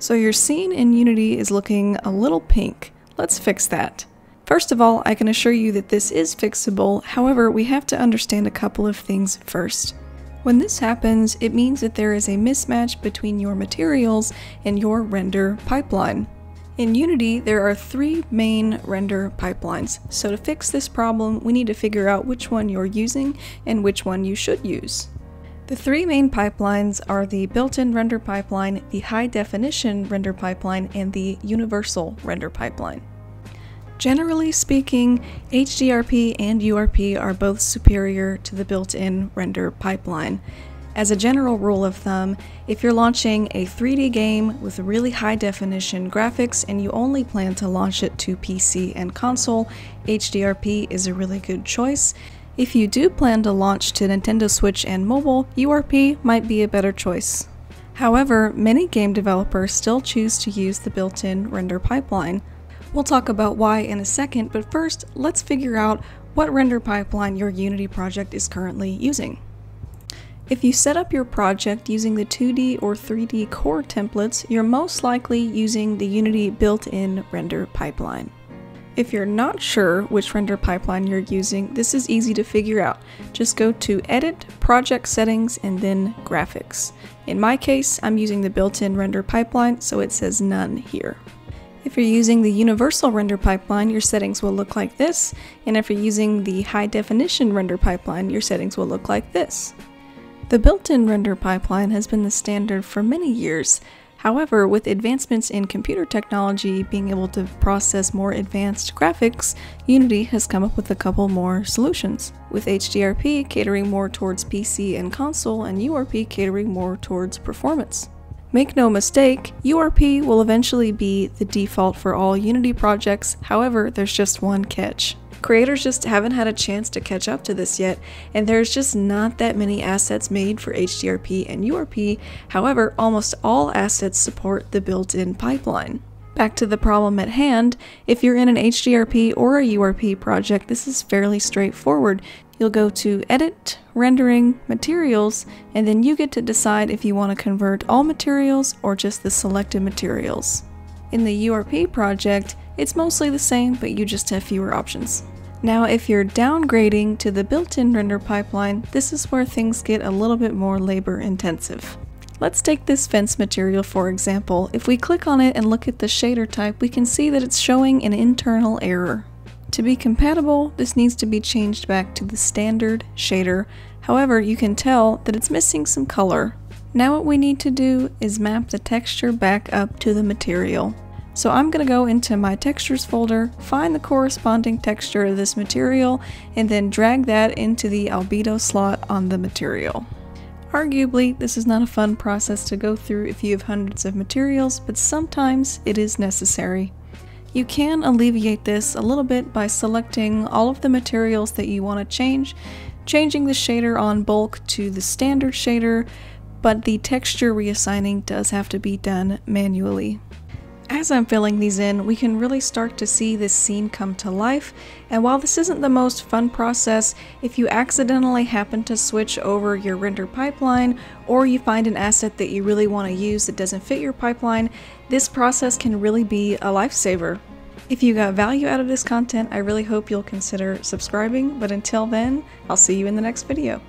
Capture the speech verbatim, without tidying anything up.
So your scene in Unity is looking a little pink. Let's fix that. First of all, I can assure you that this is fixable, however, we have to understand a couple of things first. When this happens, it means that there is a mismatch between your materials and your render pipeline. In Unity, there are three main render pipelines, so to fix this problem, we need to figure out which one you're using and which one you should use. The three main pipelines are the built-in render pipeline, the high-definition render pipeline, and the universal render pipeline. Generally speaking, H D R P and U R P are both superior to the built-in render pipeline. As a general rule of thumb, if you're launching a three D game with really high-definition graphics and you only plan to launch it to P C and console, H D R P is a really good choice. If you do plan to launch to Nintendo Switch and mobile, U R P might be a better choice. However, many game developers still choose to use the built-in render pipeline. We'll talk about why in a second, but first, let's figure out what render pipeline your Unity project is currently using. If you set up your project using the two D or three D core templates, you're most likely using the Unity built-in render pipeline. If you're not sure which render pipeline you're using, this is easy to figure out. Just go to Edit, Project Settings, and then Graphics. In my case, I'm using the built-in render pipeline, so it says none here. If you're using the universal render pipeline, your settings will look like this, and if you're using the high-definition render pipeline, your settings will look like this. The built-in render pipeline has been the standard for many years. However, with advancements in computer technology being able to process more advanced graphics, Unity has come up with a couple more solutions, with H D R P catering more towards P C and console and U R P catering more towards performance. Make no mistake, U R P will eventually be the default for all Unity projects, however, there's just one catch. Creators just haven't had a chance to catch up to this yet, and there's just not that many assets made for H D R P and U R P, however, almost all assets support the built-in pipeline. Back to the problem at hand, if you're in an H D R P or a U R P project, this is fairly straightforward. You'll go to Edit, Rendering, Materials, and then you get to decide if you want to convert all materials or just the selected materials. In the U R P project, it's mostly the same, but you just have fewer options. Now, if you're downgrading to the built-in render pipeline, this is where things get a little bit more labor-intensive. Let's take this fence material, for example. If we click on it and look at the shader type, we can see that it's showing an internal error. To be compatible, this needs to be changed back to the standard shader. However, you can tell that it's missing some color. Now what we need to do is map the texture back up to the material. So I'm going to go into my textures folder, find the corresponding texture of this material, and then drag that into the albedo slot on the material. Arguably, this is not a fun process to go through if you have hundreds of materials, but sometimes it is necessary. You can alleviate this a little bit by selecting all of the materials that you want to change, changing the shader on bulk to the standard shader, but the texture reassigning does have to be done manually. As I'm filling these in, we can really start to see this scene come to life, and while this isn't the most fun process, if you accidentally happen to switch over your render pipeline, or you find an asset that you really want to use that doesn't fit your pipeline, this process can really be a lifesaver. If you got value out of this content, I really hope you'll consider subscribing, but until then, I'll see you in the next video.